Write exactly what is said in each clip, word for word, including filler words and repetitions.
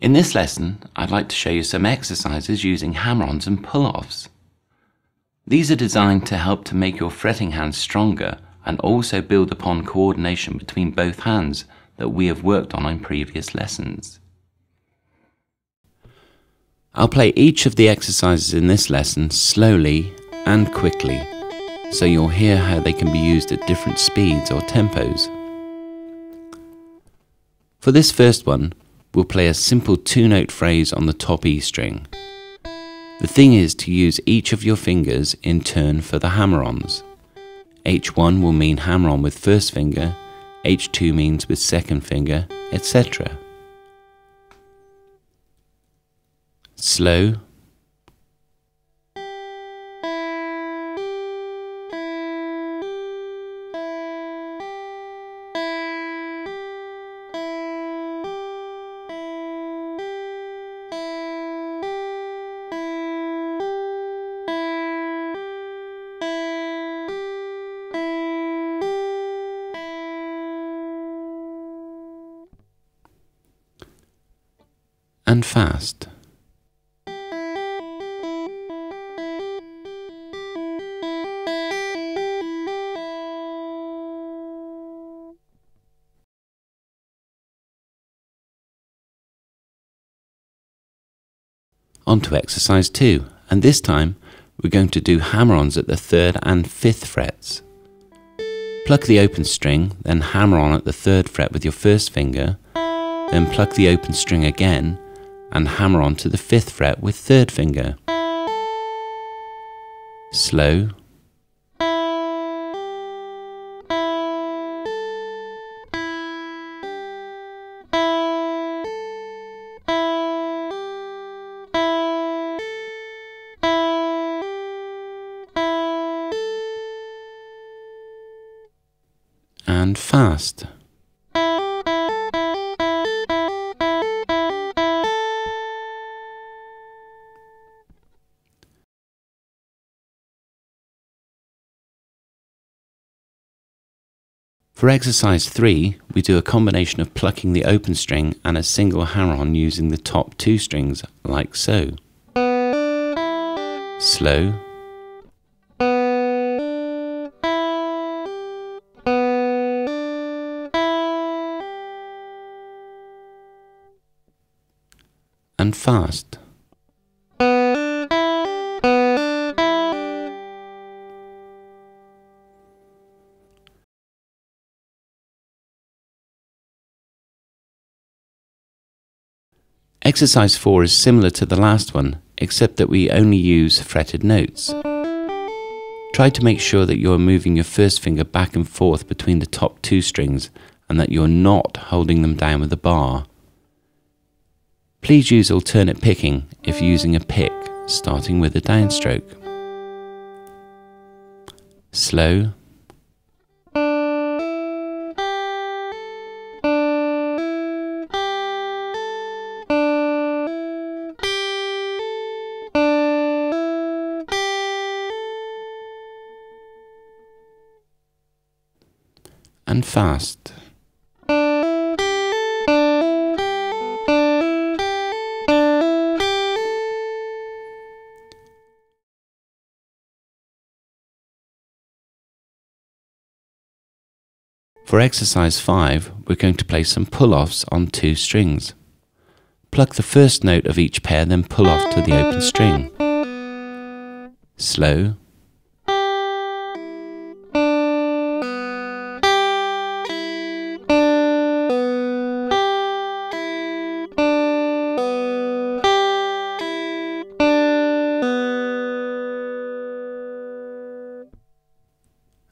In this lesson, I'd like to show you some exercises using hammer-ons and pull-offs. These are designed to help to make your fretting hands stronger and also build upon coordination between both hands that we have worked on in previous lessons. I'll play each of the exercises in this lesson slowly and quickly, so you'll hear how they can be used at different speeds or tempos. For this first one, we'll play a simple two-note phrase on the top E string. The thing is to use each of your fingers in turn for the hammer-ons. H one will mean hammer-on with first finger, H two means with second finger, et cetera. Slow. And fast. On to exercise two, and this time we're going to do hammer-ons at the third and fifth frets. Pluck the open string, then hammer on at the third fret with your first finger, then pluck the open string again and hammer on to the fifth fret with third finger. Slow. And fast. For exercise three, we do a combination of plucking the open string and a single hammer-on using the top two strings, like so. Slow. And fast. Exercise four is similar to the last one, except that we only use fretted notes. Try to make sure that you're moving your first finger back and forth between the top two strings and that you're not holding them down with a bar. Please use alternate picking if using a pick, starting with a downstroke. Slow. And fast. For exercise five, we're going to play some pull-offs on two strings. Pluck the first note of each pair, then pull off to the open string. Slow.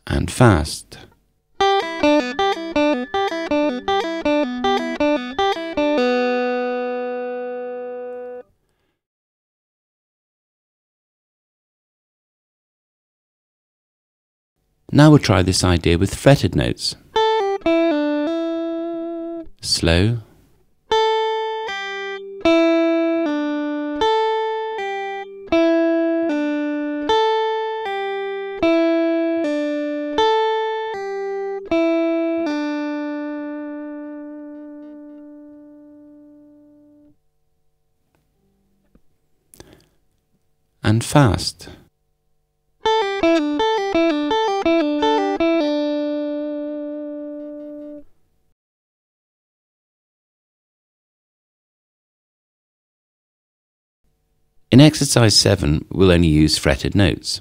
And fast. Now we'll try this idea with fretted notes. Slow. and fast. In exercise seven, we'll only use fretted notes.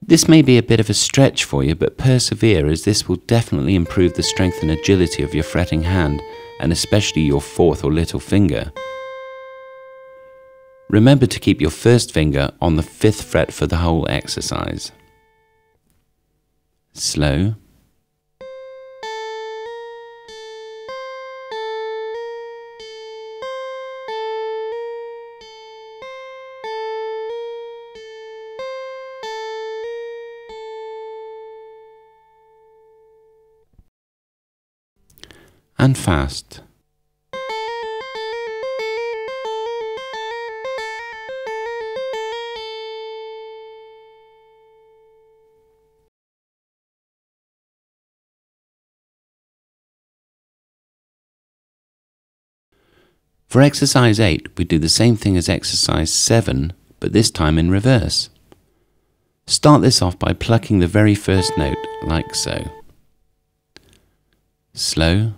This may be a bit of a stretch for you, but persevere, as this will definitely improve the strength and agility of your fretting hand, and especially your fourth or little finger. Remember to keep your first finger on the fifth fret for the whole exercise. Slow. And fast. For exercise eight, we do the same thing as exercise seven, but this time in reverse. Start this off by plucking the very first note, like so. Slow.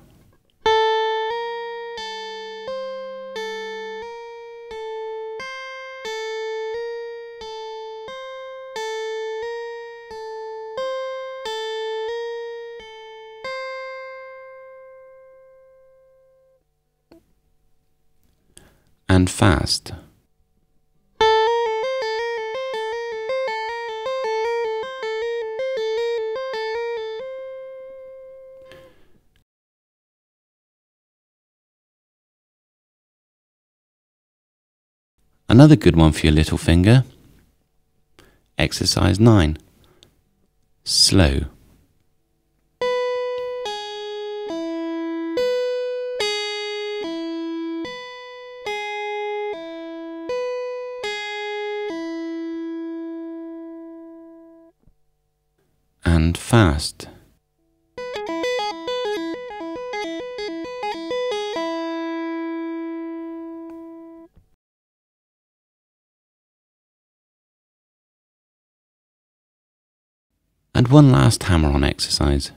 And fast. Another good one for your little finger. Exercise nine. Slow. And fast. And one last hammer-on exercise.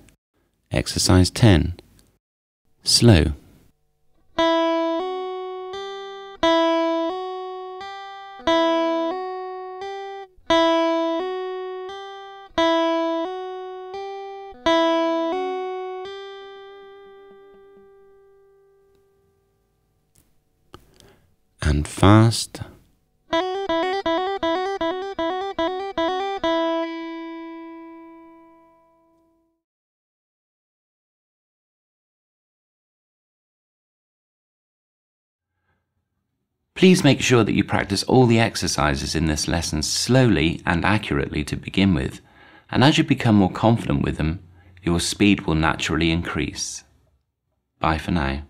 Exercise ten. Slow. And fast. Please make sure that you practice all the exercises in this lesson slowly and accurately to begin with, and as you become more confident with them, your speed will naturally increase. Bye for now.